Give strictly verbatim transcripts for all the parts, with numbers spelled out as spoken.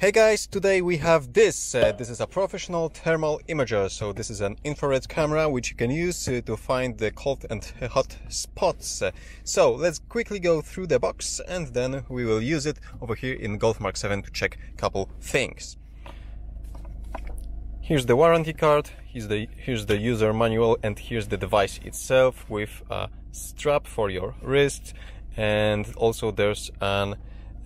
Hey guys, today we have this. Uh, this is a professional thermal imager. So this is an infrared camera which you can use uh, to find the cold and hot spots. Uh, so let's quickly go through the box and then we will use it over here in Golf Mark seven to check a couple things. Here's the warranty card, here's the, here's the user manual, and here's the device itself with a strap for your wrist, and also there's an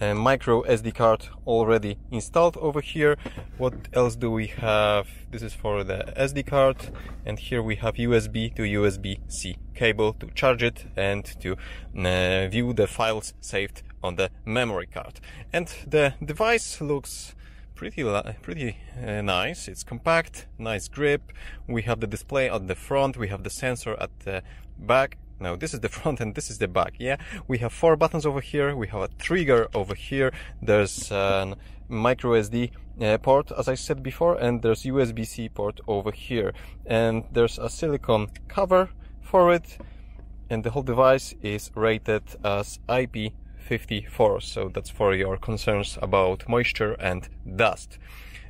a micro S D card already installed over here. What else do we have? This is for the S D card, and here we have U S B to U S B C cable to charge it and to uh, view the files saved on the memory card. And the device looks pretty pretty uh, nice. It's compact, nice grip. We have the display at the front, we have the sensor at the back. No, this is the front and this is the back, yeah? We have four buttons over here, we have a trigger over here, there's a micro S D uh, port, as I said before, and there's U S B C port over here. And there's a silicone cover for it, and the whole device is rated as I P fifty-four, so that's for your concerns about moisture and dust.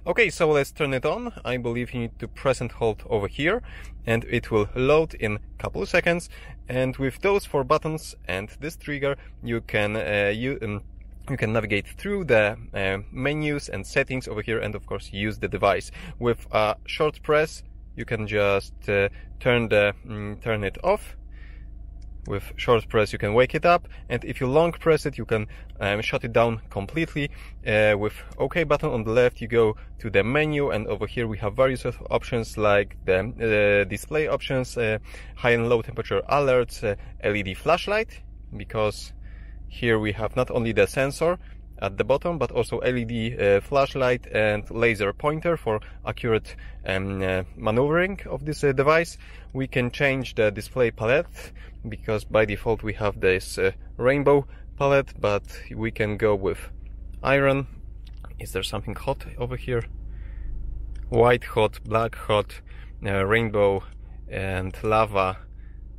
Okay, so let's turn it on. I believe you need to press and hold over here, and it will load in a couple of seconds. And with those four buttons and this trigger, you can uh, you um, you can navigate through the uh, menus and settings over here, and of course use the device. With a short press, you can just uh, turn the mm, turn it off. With short press you can wake it up, and if you long press it you can um, shut it down completely. Uh, with OK button on the left you go to the menu, and over here we have various options like the uh, display options, uh, high and low temperature alerts, uh, L E D flashlight, because here we have not only the sensor at the bottom but also L E D uh, flashlight and laser pointer for accurate um, uh, maneuvering of this uh, device. We can change the display palette, because by default we have this uh, rainbow palette, but we can go with iron. Is there something hot over here? White hot, black hot, uh, rainbow and lava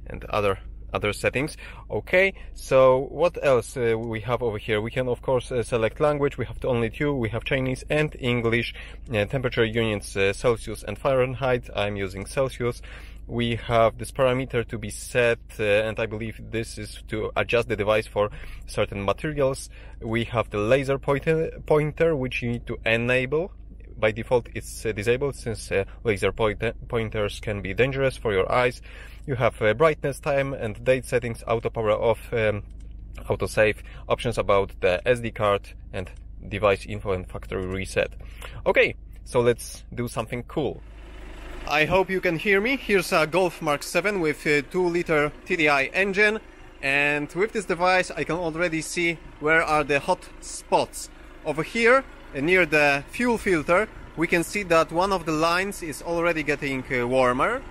and other other settings. Okay, so what else uh, we have over here? We can of course uh, select language. We have only two, we have Chinese and English. Uh, temperature units uh, Celsius and Fahrenheit. I'm using Celsius. We have this parameter to be set, uh, and I believe this is to adjust the device for certain materials. We have the laser pointer, pointer which you need to enable. By default it's uh, disabled, since uh, laser pointer pointers can be dangerous for your eyes. You have uh, brightness, time and date settings, auto power off, um, auto save, options about the S D card, and device info and factory reset. Okay, so let's do something cool. I hope you can hear me. Here's a Golf Mark seven with a two liter T D I engine, and with this device I can already see where are the hot spots. Over here near the fuel filter we can see that one of the lines is already getting uh, warmer.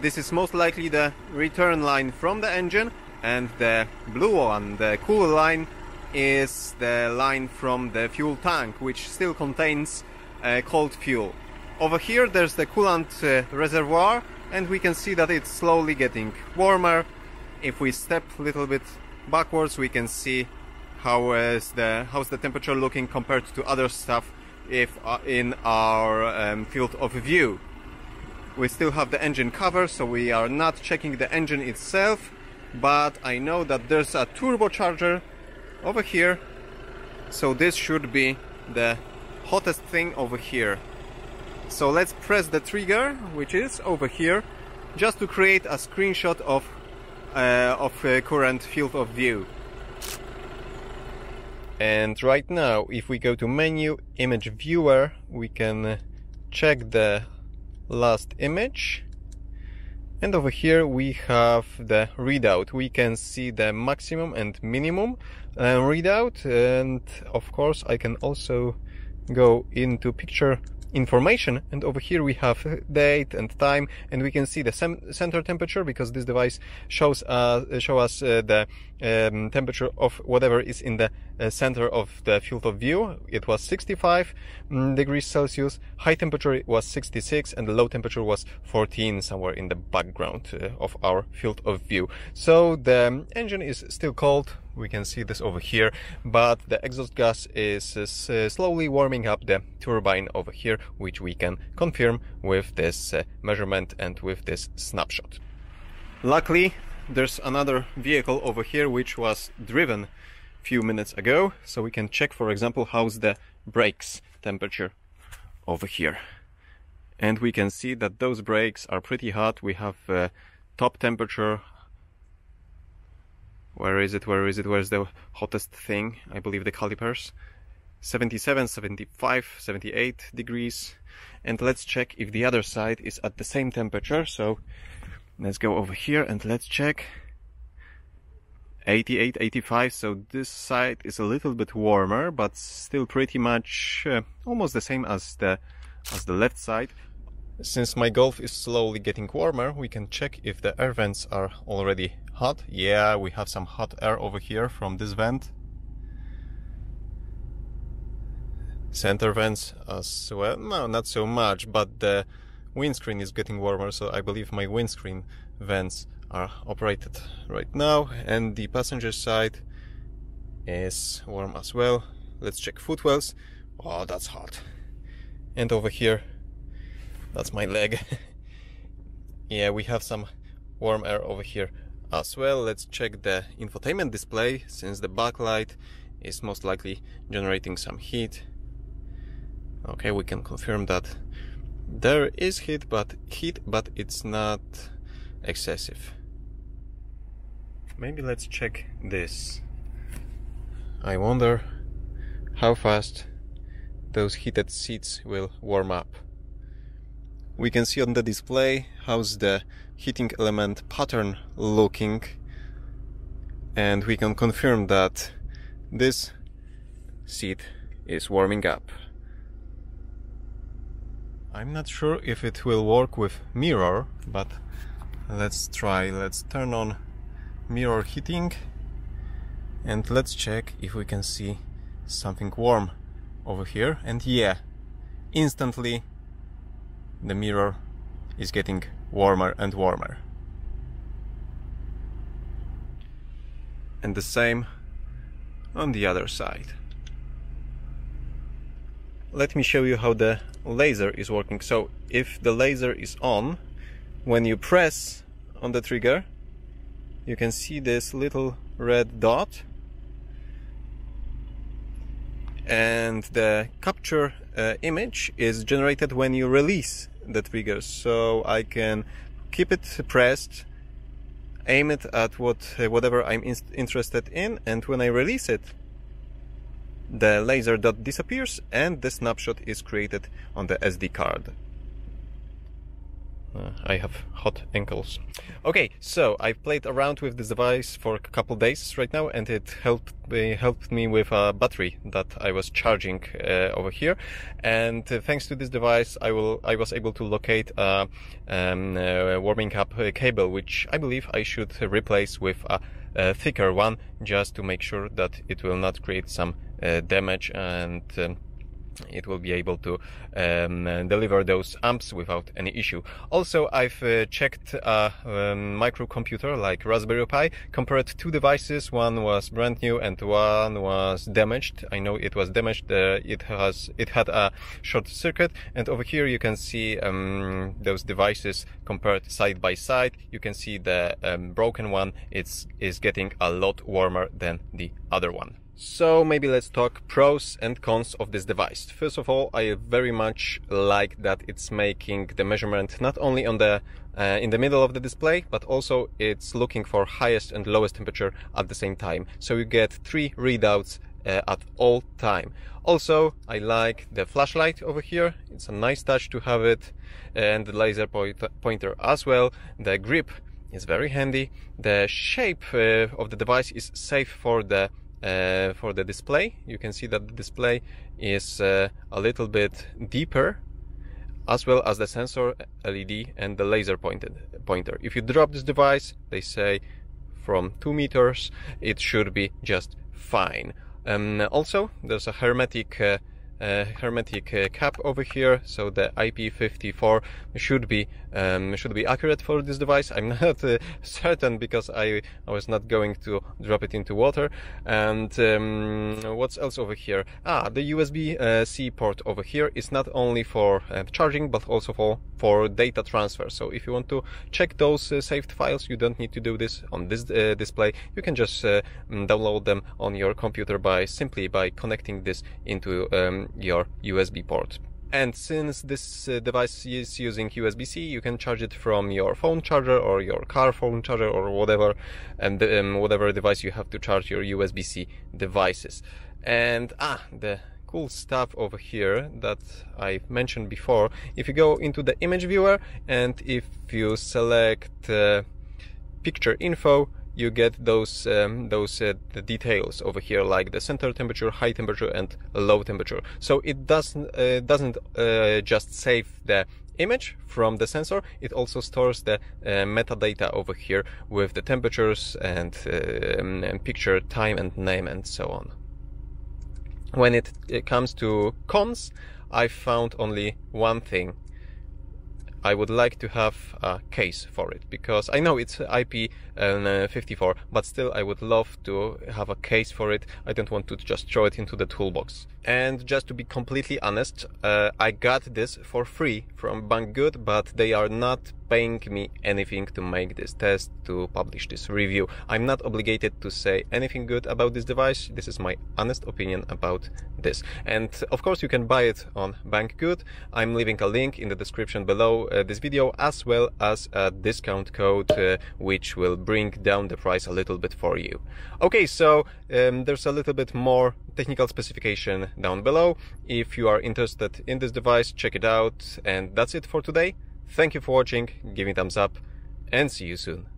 This is most likely the return line from the engine, and the blue one, the cooler line, is the line from the fuel tank, which still contains uh, cold fuel. Over here there's the coolant uh, reservoir, and we can see that it's slowly getting warmer. If we step a little bit backwards we can see how is the, how's the temperature looking compared to other stuff if uh, in our um, field of view. We still have the engine cover, so we are not checking the engine itself, but I know that there's a turbocharger over here, so this should be the hottest thing over here. So let's press the trigger, which is over here, just to create a screenshot of, uh, of uh, current field of view. And right now, if we go to menu, image viewer, we can check the last image. And over here we have the readout. We can see the maximum and minimum uh, readout. And of course, I can also go into picture information, and over here we have date and time, and we can see the center temperature, because this device shows uh, show us uh, the um, temperature of whatever is in the uh, center of the field of view. It was sixty-five degrees Celsius, high temperature was sixty-six, and the low temperature was fourteen somewhere in the background uh, of our field of view. So the engine is still cold, we can see this over here, but the exhaust gas is uh, slowly warming up the turbine over here, which we can confirm with this uh, measurement and with this snapshot. Luckily, there's another vehicle over here which was driven a few minutes ago, so we can check, for example, how's the brakes temperature over here. And we can see that those brakes are pretty hot. We have uh, top temperature. Where is it? Where is it? Where's the hottest thing? I believe the calipers. seventy-seven, seventy-five, seventy-eight degrees. And let's check if the other side is at the same temperature. So let's go over here and let's check. eighty-eight, eighty-five. So this side is a little bit warmer, but still pretty much uh, almost the same as the as the left side. Since my Golf is slowly getting warmer, we can check if the air vents are already hot. Yeah, we have some hot air over here from this vent. Center vents as well. No, not so much, but the windscreen is getting warmer, so I believe my windscreen vents are operated right now. And the passenger side is warm as well. Let's check footwells. Oh, that's hot. And over here, that's my leg. Yeah, we have some warm air over here as well. Let's check the infotainment display, since the backlight is most likely generating some heat. Okay, we can confirm that there is heat, but heat, but it's not excessive. Maybe let's check this. I wonder how fast those heated seats will warm up. We can see on the display how's the heating element pattern looking, and we can confirm that this seat is warming up. I'm not sure if it will work with mirror, but let's try. Let's turn on mirror heating and let's check if we can see something warm over here. And yeah, instantly the mirror is getting warmer and warmer. And the same on the other side. Let me show you how the laser is working. So if the laser is on, when you press on the trigger, you can see this little red dot, and the capture uh, image is generated when you release the trigger. So I can keep it pressed, aim it at what uh, whatever I'm in interested in, and when I release it, the laser dot disappears and the snapshot is created on the S D card. Uh, I have hot ankles. Okay, so I've played around with this device for a couple days right now, and it helped me, helped me with a battery that I was charging uh, over here. And uh, thanks to this device, I will I was able to locate a um, uh, warming up cable, which I believe I should replace with a, a thicker one, just to make sure that it will not create some uh, damage and. Um, It will be able to um, deliver those amps without any issue. Also, I've uh, checked a um, microcomputer like Raspberry Pi, compared two devices. One was brand new and one was damaged. I know it was damaged. Uh, it has it had a short circuit. And over here you can see um, those devices compared side by side. You can see the um, broken one. It's is getting a lot warmer than the other one. So maybe let's talk pros and cons of this device. First of all, I very much like that it's making the measurement not only on the uh, in the middle of the display, but also it's looking for highest and lowest temperature at the same time. So you get three readouts uh, at all time. Also, I like the flashlight over here. It's a nice touch to have it, and the laser point pointer as well. The grip is very handy. The shape uh, of the device is safe for the Uh, for the display. You can see that the display is uh, a little bit deeper, as well as the sensor, L E D and the laser pointed pointer. If you drop this device, they say from two meters, it should be just fine. Um, also, there's a hermetic uh, uh, hermetic uh, cap over here, so the I P fifty-four should be um, should be accurate for this device. I'm not uh, certain because I, I was not going to drop it into water. And um, what's else over here? Ah, the U S B C uh, port over here is not only for uh, charging but also for for data transfer. So if you want to check those uh, saved files, you don't need to do this on this uh, display. You can just uh, download them on your computer by simply by connecting this into um, your U S B port. And since this uh, device is using U S B C, you can charge it from your phone charger or your car phone charger or whatever, and the, um, whatever device you have to charge your U S B C devices. And ah, the cool stuff over here that I mentioned before. If you go into the image viewer and if you select uh, picture info, you get those um, those uh, the details over here, like the center temperature, high temperature, and low temperature. So it doesn't uh, doesn't uh, just save the image from the sensor, it also stores the uh, metadata over here with the temperatures and, um, and picture, time, and name, and so on. When it, it comes to cons, I found only one thing. I would like to have a case for it, because I know it's I P fifty-four, but still I would love to have a case for it. I don't want to just throw it into the toolbox. And just to be completely honest, uh, I got this for free from BangGood, but they are not paying me anything to make this test, to publish this review. I'm not obligated to say anything good about this device. This is my honest opinion about this. And of course you can buy it on BangGood. I'm leaving a link in the description below uh, this video, as well as a discount code uh, which will bring down the price a little bit for you. Okay, so um, there's a little bit more technical specification down below. If you are interested in this device, check it out. And that's it for today. Thank you for watching, give me a thumbs up, and see you soon.